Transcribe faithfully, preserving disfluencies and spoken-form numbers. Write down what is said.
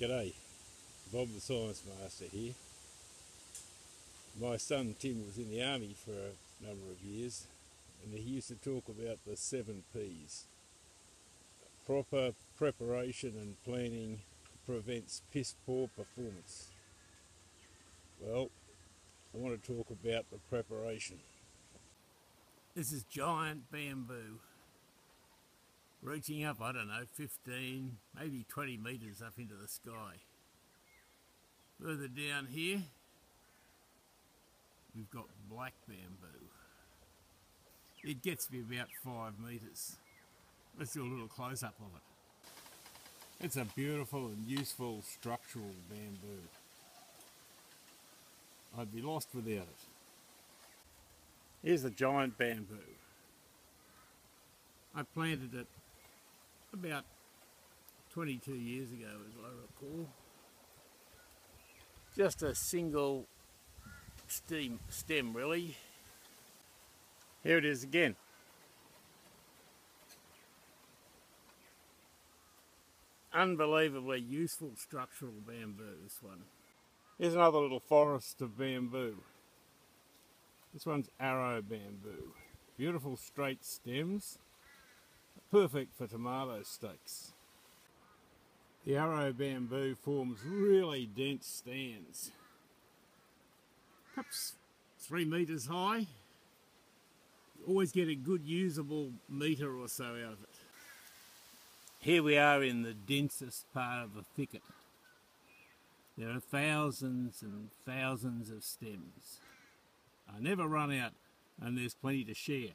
G'day, Bob the Science Master here. My son Tim was in the army for a number of years, and he used to talk about the seven P's. Proper preparation and planning prevents piss-poor performance. Well, I want to talk about the preparation. This is Giant Bamboo, reaching up, I don't know, fifteen, maybe twenty metres up into the sky. Further down here, we've got black bamboo. It gets to be about five metres. Let's do a little close-up of it. It's a beautiful and useful structural bamboo. I'd be lost without it. Here's the giant bamboo. I planted it about twenty-two years ago, as I recall. Just a single stem, stem really. Here it is again. Unbelievably useful structural bamboo, this one. Here's another little forest of bamboo. This one's arrow bamboo. Beautiful straight stems, perfect for tomato stakes. The arrow bamboo forms really dense stands, perhaps three metres high. You always get a good usable metre or so out of it. Here we are in the densest part of the thicket. There are thousands and thousands of stems. I never run out, and there's plenty to share.